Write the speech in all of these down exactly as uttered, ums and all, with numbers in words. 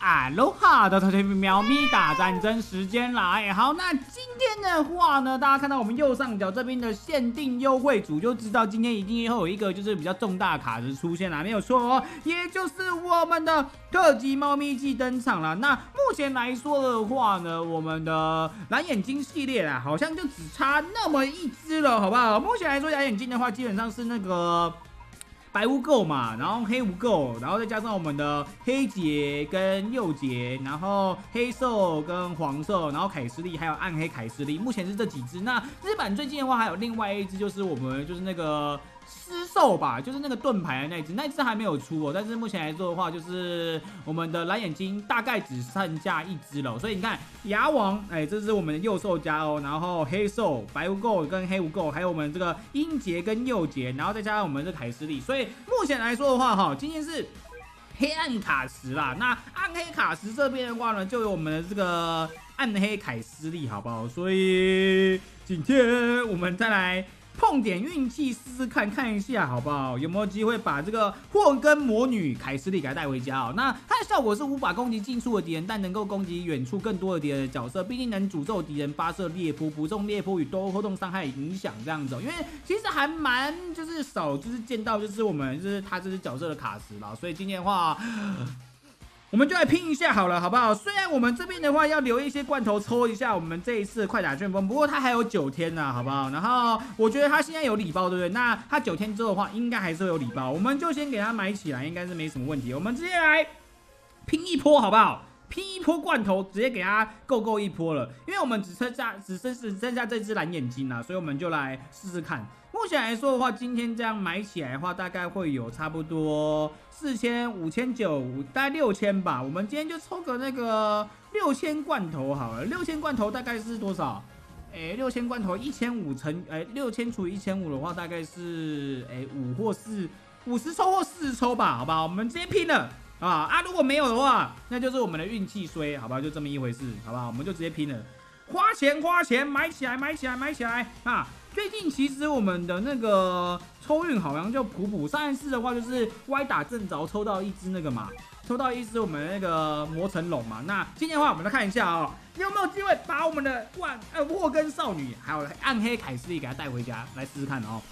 啊，喽哈的特特喵咪大战争时间来，好，那今天的话呢，大家看到我们右上角这边的限定优惠组，就知道今天一定会有一个就是比较重大卡值出现啦，没有错哦，也就是我们的特级猫咪季登场了。那目前来说的话呢，我们的蓝眼睛系列啦，好像就只差那么一只了，好不好？目前来说蓝眼睛的话，基本上是那个。 白无垢嘛，然后黑无垢，然后再加上我们的黑杰跟右杰，然后黑兽跟黄兽，然后凯斯利还有暗黑凯斯利，目前是这几只。那日版最近的话还有另外一只，就是我们就是那个狮兽吧，就是那个盾牌的那一只，那一只还没有出哦。但是目前来说的话，就是我们的蓝眼睛大概只剩下一只了。所以你看牙王，哎，这是我们的右兽家哦，然后黑兽、白无垢跟黑无垢，还有我们这个鹰杰跟右杰，然后再加上我们这凯斯利，所以。 目前来说的话，哈，今天是黑暗卡池啦。那暗黑卡池这边的话呢，就有我们的这个暗黑凯斯利，好不好？所以今天我们再来碰点运气试试看，看一下好不好？有没有机会把这个霍根魔女凯斯利给它带回家哦？那它的效果是无法攻击近处的敌人，但能够攻击远处更多的敌人的角色，毕竟能诅咒敌人发射猎扑，不中猎扑与多活动伤害影响这样子、哦。因为其实还蛮就是少，就是见到就是我们就是它这只角色的卡池啦，所以今天的话。我们就来拼一下好了，好不好？虽然我们这边的话要留一些罐头抽一下我们这一次的快打旋风，不过它还有九天呢、啊，好不好？然后我觉得它现在有礼包，对不对？那它九天之后的话，应该还是会有礼包，我们就先给它买起来，应该是没什么问题。我们直接来拼一波，好不好？ 拼一波罐头，直接给它够够一波了，因为我们只剩下只剩只剩下这只蓝眼睛啦，所以我们就来试试看。目前来说的话，今天这样买起来的话，大概会有差不多四千、五千九、大概六千吧。我们今天就抽个那个六千罐头好了，六千罐头大概是多少？哎、欸，六千罐头一千五乘哎六千除以一千五的话，大概是哎五、欸、或四五十抽或四十抽吧，好不好？我们直接拼了。 啊啊！如果没有的话，那就是我们的运气衰，好不好？就这么一回事，好不好？我们就直接拼了，花钱花钱买起来，买起来，买起来啊！最近其实我们的那个抽运好像就普普，上一次的话就是歪打正着抽到一只那个嘛，抽到一只我们那个魔城龙嘛。那今天的话，我们来看一下哦，有没有机会把我们的万呃霍根少女还有暗黑凯斯利给它带回家，来试试看哦。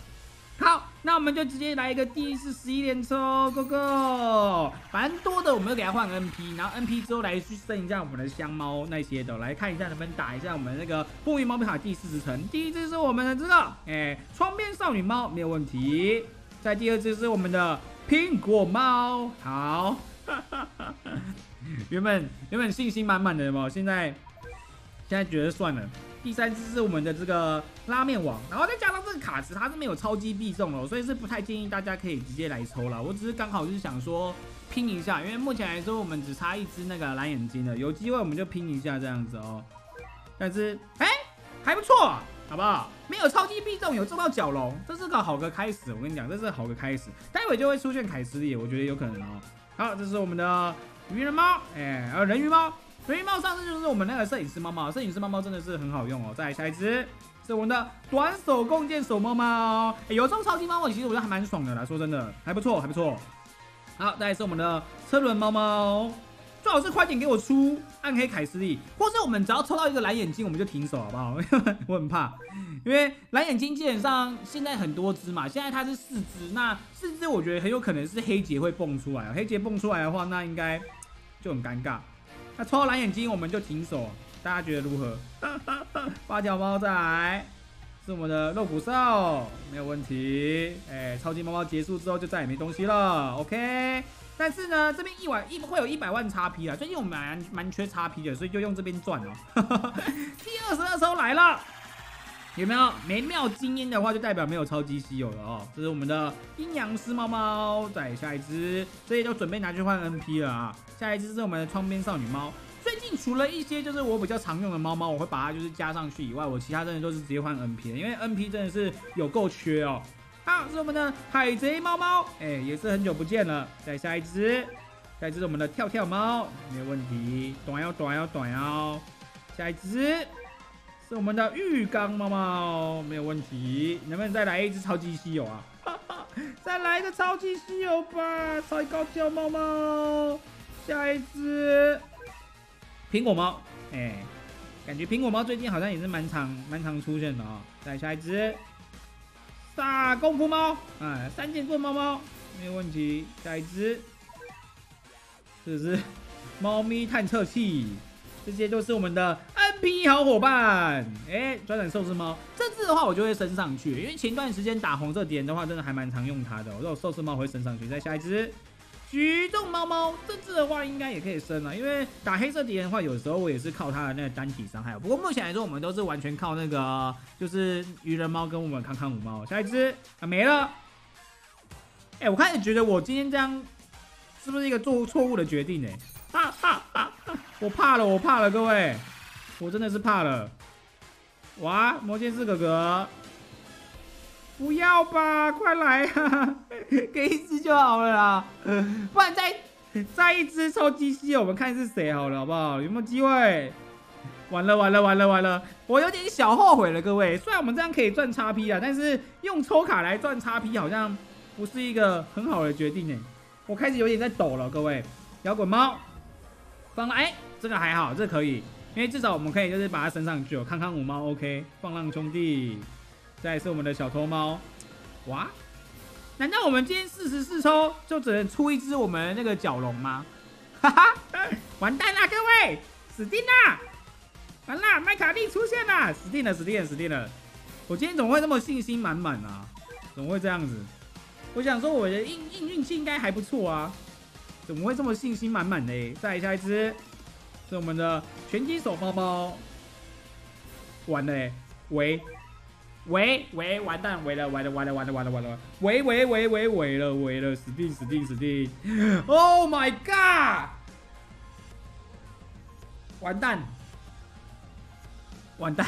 好，那我们就直接来一个第一次十一连抽 ，Go Go！ 反正多的我们就给它换 N P， 然后 N P 之后来去升一下我们的香猫那些的，来看一下能不能打一下我们那个风云猫咪卡第四十层。第一只是我们的这个，哎，窗边少女猫没有问题。再第二只是我们的苹果猫，好，原本原本信心满满的嘛，现在现在觉得算了。 第三只是我们的这个拉面网，然后再加上这个卡池，它是没有超级必中了，所以是不太建议大家可以直接来抽了。我只是刚好就是想说拼一下，因为目前来说我们只差一只那个蓝眼睛了，有机会我们就拼一下这样子哦。但是哎、欸、还不错，好不好？没有超级必中，有中到角龙，这是个好个开始。我跟你讲，这是好个开始，待会就会出现凯斯利，我觉得有可能哦。好，这是我们的鱼人猫，哎、欸，呃人鱼猫。 人鱼猫上次就是我们那个摄影师猫猫，摄影师猫猫真的是很好用哦。再来下一只是我们的短手弓箭手猫猫、欸，有这种超级猫猫，其实我觉得还蛮爽的啦，说真的还不错，还不错。好，再来是我们的车轮猫猫，最好是快点给我出暗黑凯斯利，或是我们只要抽到一个蓝眼睛我们就停手好不好？我很怕，因为蓝眼睛基本上现在很多只嘛，现在它是四只，那四只我觉得很有可能是黑杰会蹦出来、哦，黑杰蹦出来的话，那应该就很尴尬。 那抽到蓝眼睛我们就停手，大家觉得如何？八角猫再来，是我们的肉骨兽，没有问题。哎、欸，超级猫猫结束之后就再也没东西了 ，OK。但是呢，这边一晚一会有一百万 X P 啊，最近我们蛮蛮缺 X P 的，所以就用这边赚哦。第二十二抽来了，有没有？没妙精英的话，就代表没有超级稀有了哦。这是我们的阴阳师猫猫，再下一只，这些都准备拿去换 N P 了啊。 下一只是我们的窗边少女猫。最近除了一些就是我比较常用的猫猫，我会把它就是加上去以外，我其他真的都是直接换 N P 的，因为 N P 真的是有够缺哦。好，是我们的海贼猫猫，哎、欸，也是很久不见了。再下一只，下一只是我们的跳跳猫，没有问题，短腰短腰短腰。下一只是我们的浴缸猫猫，没有问题。能不能再来一只超级稀有啊？再来一个超级稀有吧，超级高教猫猫。 下来自苹果猫，哎、欸，感觉苹果猫最近好像也是蛮常蛮常出现的哦。再下一只，大功夫猫，啊，三剑棍猫猫，没有问题。下一只，这是猫咪探测器，这些就是我们的 N P 好伙伴。哎、欸，转转寿司猫，这只的话我就会升上去，因为前段时间打红色敌人的话，真的还蛮常用它的、哦。我说寿司猫会升上去。再下一只。 举重猫猫这只的话应该也可以升了，因为打黑色敌人的话，有时候我也是靠它的那个单体伤害。不过目前来说，我们都是完全靠那个就是鱼人猫跟我们康康舞猫。下一只啊没了。哎、欸，我开始觉得我今天这样是不是一个做错误的决定呢、欸啊啊啊啊？我怕了，我怕了，各位，我真的是怕了。哇，魔剑士哥哥，不要吧，快来啊！给一只就好了啦，不然再再一只超机器，我们看是谁好了，好不好？有没有机会？完了完了完了完了，我有点小后悔了，各位。虽然我们这样可以赚 X P 啊，但是用抽卡来赚 X P 好像不是一个很好的决定哎。我开始有点在抖了，各位。摇滚猫放浪，哎、欸，这个还好，这個、可以，因为至少我们可以就是把它升上去哦。康康舞猫 OK， 放浪兄弟，再來是我们的小偷猫，哇。 难道我们今天四十四抽就只能出一只我们那个角龙吗？哈哈，完蛋啦，各位，死定啦！完啦，麦卡利出现啦，死定了，死定了，死定了！我今天怎么会那么信心满满啊？怎么会这样子？我想说我的运运气应该还不错啊，怎么会这么信心满满呢？再下一只是我们的拳击手包包，完了、欸，喂。 喂喂，完蛋，喂了，完了，完了，完了，完了，完了，喂喂喂喂喂了，喂了，死定，死定，死定 ！Oh my god！ 完蛋，完蛋！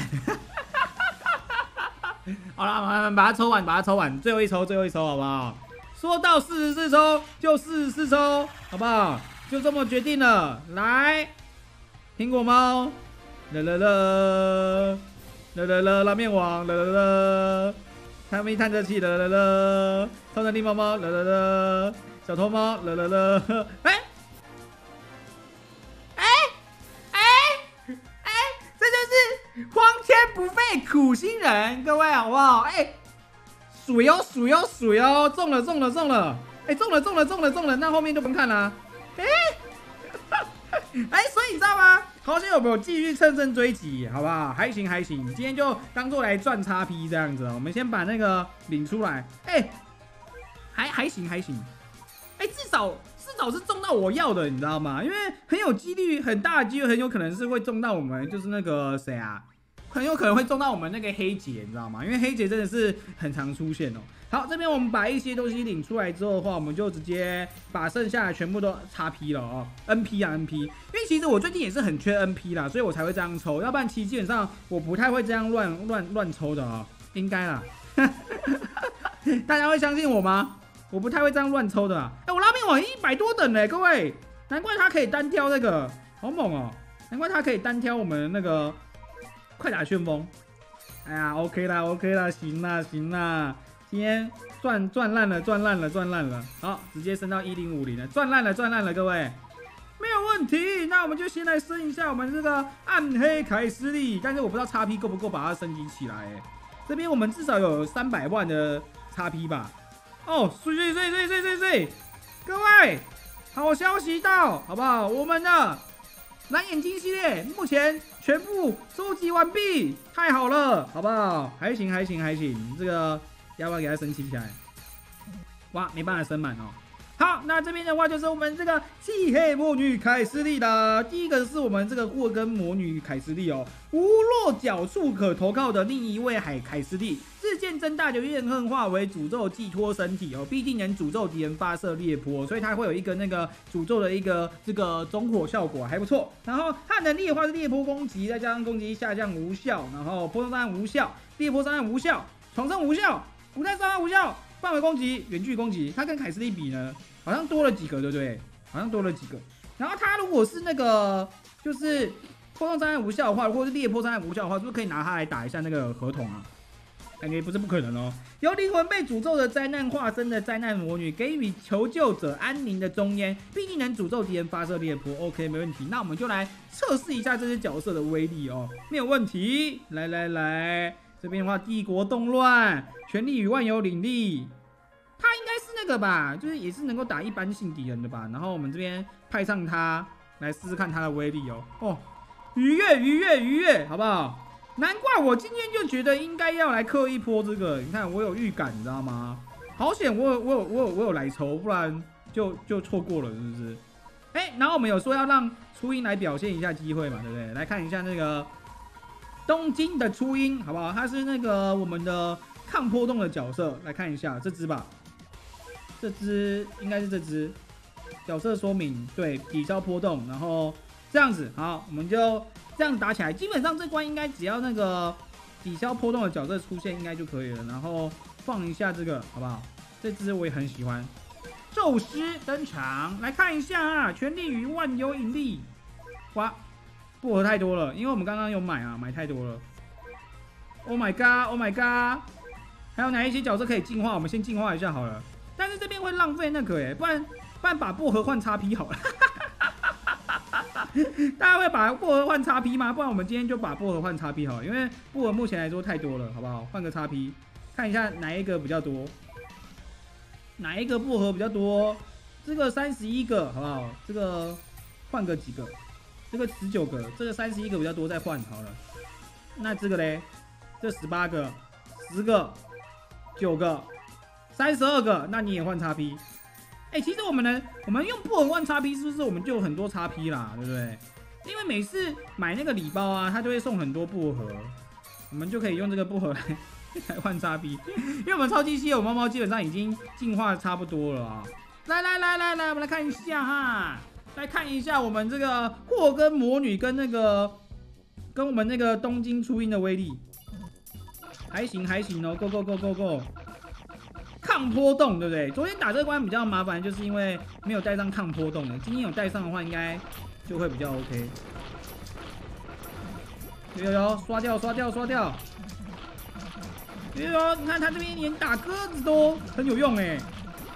好了，我们把它抽完，把它抽完，最后一抽，最后一抽，好不好？说到四十四抽就四十四抽，好不好？就这么决定了。来，苹果猫，啦啦啦。 了了了，拉面王了了了，他们一探测器了了了，超能力猫猫了了了，小偷猫了了了，哎哎哎哎，这就是荒天不废苦心人，各位好不好？哎、欸，数哟数哟数哟，中了中了中了，哎、欸、中了中了中了中了，那后面就不用看了、啊，哎、欸、哎、欸，所以你知道吗？ 好险有没有继续乘胜追击，好不好？还行还行，今天就当做来赚 X P 这样子。我们先把那个领出来，哎、欸，还还行还行，哎、欸，至少至少是中到我要的，你知道吗？因为很有几率，很大的几率很有可能是会中到我们，就是那个谁啊，很有可能会中到我们那个黑姐，你知道吗？因为黑姐真的是很常出现哦、喔。好，这边我们把一些东西领出来之后的话，我们就直接把剩下的全部都 X P 了哦、喔、，N P 啊 N P。 其实我最近也是很缺 N P 啦，所以我才会这样抽，要不然其实基本上我不太会这样乱乱乱抽的啊、喔，应该啦。大家会相信我吗？我不太会这样乱抽的啊。哎、欸，我拉面网一百多等嘞、欸，各位，难怪他可以单挑那个，好猛哦、喔！难怪他可以单挑我们那个快打旋风。哎呀 ，OK 啦 ，OK 啦，行啦行啦，今天赚赚烂了，赚烂了，赚烂了，好，直接升到一零五零了，赚烂了，赚烂了，各位。 没有问题，那我们就先来升一下我们这个暗黑凯斯利，但是我不知道 X P 够不够把它升级起来、欸。这边我们至少有三百万的 X P 吧？哦，碎碎碎碎碎碎碎！各位，好消息到，好不好？我们的蓝眼睛系列目前全部收集完毕，太好了，好不好？还行还行还行，这个要不要给它升级起来？哇，没办法升满哦。 好，那这边的话就是我们这个漆黑魔女凯斯利啦。第一个是我们这个祸根魔女凯斯利哦，无落脚处可投靠的另一位海凯斯利。日渐增大的怨恨化为诅咒寄托身体哦，必定能诅咒敌人发射裂波，所以它会有一个那个诅咒的一个这个中火效果还不错。然后它能力的话是裂波攻击，再加上攻击下降无效，然后波动伤害无效，裂波伤害无效，床上无效，古代伤害无效，范围攻击，远距攻击。它跟凯斯利比呢？ 好像多了几个，对不对？好像多了几个。然后他如果是那个，就是波动伤害无效的话，或者是裂波伤害无效的话，是不是可以拿它来打一下那个合同啊？感觉不是不可能哦。由灵魂被诅咒的灾难化身的灾难魔女，给予求救者安宁的中烟，毕竟能诅咒敌人发射猎波。OK， 没问题。那我们就来测试一下这些角色的威力哦，没有问题。来来来，这边的话，帝国动乱，权力与万有引力。 他应该是那个吧，就是也是能够打一般性敌人的吧。然后我们这边派上他来试试看他的威力哦。哦，愉悦愉悦愉悦，好不好？难怪我今天就觉得应该要来氪一波这个。你看我有预感，你知道吗？好险，我有我有我有我有来抽，不然就就错过了，是不是？哎、欸，然后我们有说要让初音来表现一下机会嘛，对不对？来看一下那个东京的初音，好不好？他是那个我们的抗波动的角色，来看一下这只吧。 这只应该是这只角色说明，对，抵消波动，然后这样子，好，我们就这样打起来。基本上这关应该只要那个抵消波动的角色出现，应该就可以了。然后放一下这个，好不好？这只我也很喜欢。宙斯登场，来看一下啊，权力与万有引力。哇，薄荷太多了，因为我们刚刚有买啊，买太多了。Oh my god, oh my god！ 还有哪一些角色可以进化？我们先进化一下好了。 但是这边会浪费那个哎、欸，不然不然把薄荷换 X P 好了，大家会把薄荷换 X P 吗？不然我们今天就把薄荷换 X P 好了，因为薄荷目前来说太多了，好不好？换个 X P， 看一下哪一个比较多，哪一个薄荷比较多？这个三十一个，好不好？这个换个几个，这个十九个，这个三十一个比较多，再换好了。那这个嘞，这十八个， 十个， 九个。 三十二个，那你也换 X P， 哎、欸，其实我们能，我们用薄荷换 X P， 是不是我们就有很多 X P 啦，对不对？因为每次买那个礼包啊，它就会送很多薄荷，我们就可以用这个薄荷来来换 X P， 因为我们超级稀有猫猫基本上已经进化差不多了啊。来来来来来，我们来看一下哈，来看一下我们这个祸根魔女跟那个跟我们那个东京初音的威力，还行还行哦 ，Go Go Go Go Go。 抗波动，对不对？昨天打这关比较麻烦，就是因为没有带上抗波动的。今天有带上的话，应该就会比较 OK。有有有，刷掉刷掉刷掉！有有，你看他这边连打鸽子都很有用哎，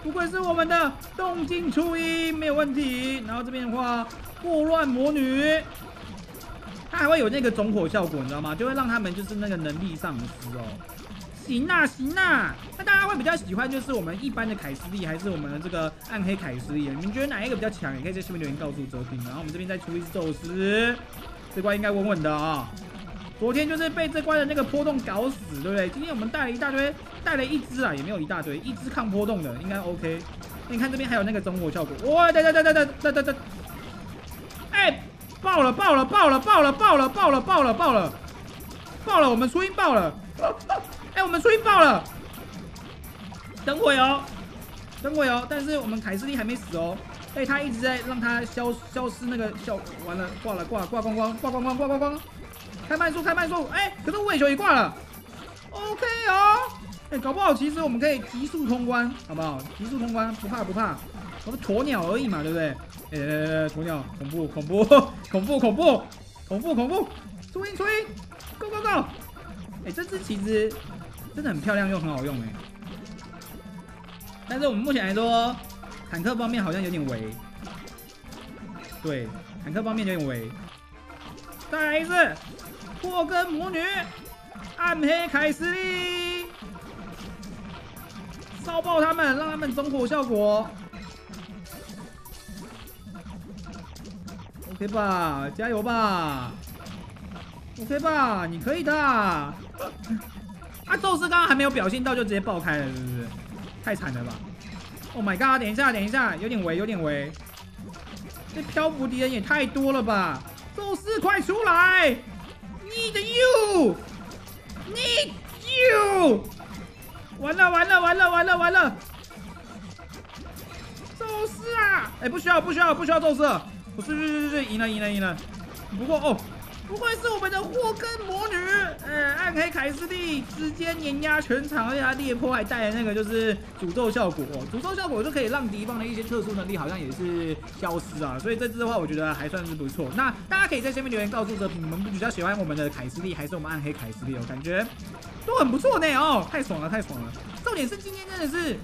不愧是我们的东京初音，没有问题。然后这边的话，霍乱魔女，她还会有那个种火效果，你知道吗？就会让他们就是那个能力丧失哦。 行啦、啊、行啦、啊，那大家会比较喜欢就是我们一般的凯斯利还是我们的这个暗黑凯斯利？你们觉得哪一个比较强？也可以在下面留言告诉哲平。然后我们这边再出一只宙斯，这关应该稳稳的啊、哦。昨天就是被这关的那个波动搞死，对不对？今天我们带了一大堆，带了一只啊，也没有一大堆，一只抗波动的应该 OK。你看这边还有那个中火效果，哇！哒哒哒哒哒哒哒哒！哎，爆了爆了爆了爆了爆了爆了爆了爆了爆了！我们初音爆了。 哎、欸，我们初音爆了！等会哦，等会哦，但是我们凯斯利还没死哦。哎、欸，他一直在让他消消失那个消，完了挂了挂了挂光光挂光光挂光光，开慢速开慢速！哎、欸，可是无尾熊也挂了 ，OK 哦。哎、欸，搞不好其实我们可以急速通关，好不好？急速通关不怕不怕，我们鸵鸟而已嘛，对不对？哎、欸，鸵鸟恐怖恐怖恐怖恐怖恐怖恐怖！初音初音 ，Go Go Go！ 哎、欸，这只其实。 真的很漂亮又很好用哎，但是我们目前来说，坦克方面好像有点微，对，坦克方面有点微。再来一次，祸根魔女，暗黑凯斯利，烧爆他们，让他们中火效果 ，OK 吧，加油吧 ，OK 吧，你可以的。啊，宙斯刚刚还没有表现到，就直接爆开了，是不是？太惨了吧 ！Oh my god！ 等一下，等一下，有点围，有点围。这漂浮敌人也太多了吧！宙斯，快出来 ！Need you! Need you! 完了，完了，完了，完了，完了！宙斯啊！哎、欸，不需要，不需要，不需要宙斯！我是是是是，赢了，赢了，赢了。不过哦，不愧是我们的霍根魔女，呃，暗黑凯斯蒂直接碾压全场，而且他裂破还带的那个就是诅咒效果，诅咒效果就可以让敌方的一些特殊能力好像也是消失啊，所以这支的话我觉得还算是不错。那大家可以在下面留言告诉我，你们比较喜欢我们的凯斯蒂还是我们暗黑凯斯蒂？哦，感觉都很不错呢哦，太爽了太爽了！重点是今天真的是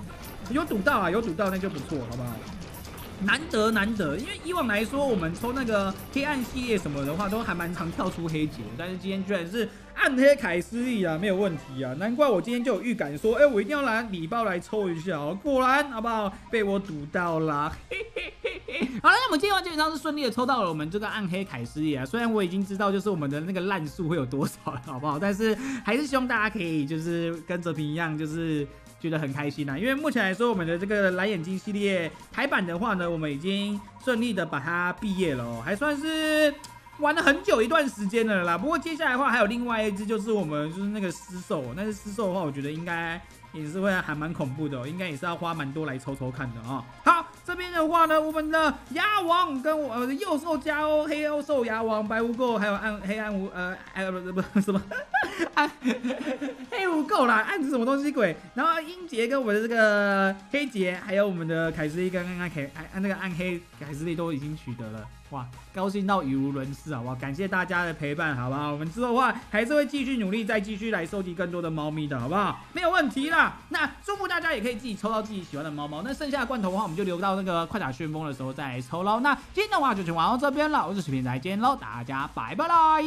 有赌到啊，有赌到那就不错，好不好？ 难得难得，因为以往来说，我们抽那个黑暗系列什么的话，都还蛮常跳出黑姐，但是今天居然是暗黑凯斯蒂啊，没有问题啊，难怪我今天就有预感说，哎、欸，我一定要拿礼包来抽一下哦，果然好不好？被我赌到啦。好了，那我们今天基本上是顺利的抽到了我们这个暗黑凯斯蒂啊。虽然我已经知道就是我们的那个烂数会有多少了，好不好？但是还是希望大家可以就是跟哲平一样，就是觉得很开心啊。因为目前来说，我们的这个蓝眼睛系列台版的话呢，我们已经顺利的把它毕业了、喔，还算是玩了很久一段时间了啦。不过接下来的话还有另外一只，就是我们就是那个尸兽，但是尸兽的话，我觉得应该也是会还蛮恐怖的、喔，应该也是要花蛮多来抽抽看的啊、喔。好。 这边的话呢，我们的牙王跟我呃右兽加欧黑欧兽牙王白无垢，还有暗黑暗无呃哎不不不什么暗黑无垢啦，暗是什么东西鬼？然后英杰跟我们的这个黑杰，还有我们的凯斯蒂跟暗黑那个暗黑凯斯蒂都已经取得了，哇，高兴到语无伦次好不好？感谢大家的陪伴好不好？我们之后的话还是会继续努力，再继续来收集更多的猫咪的好不好？没有问题啦。那祝福大家也可以自己抽到自己喜欢的猫猫，那剩下的罐头的话我们就留到。 那个快打旋风的时候再抽喽。那今天的话就先玩到这边了，我是水瓶仔，今天喽，大家拜拜啦！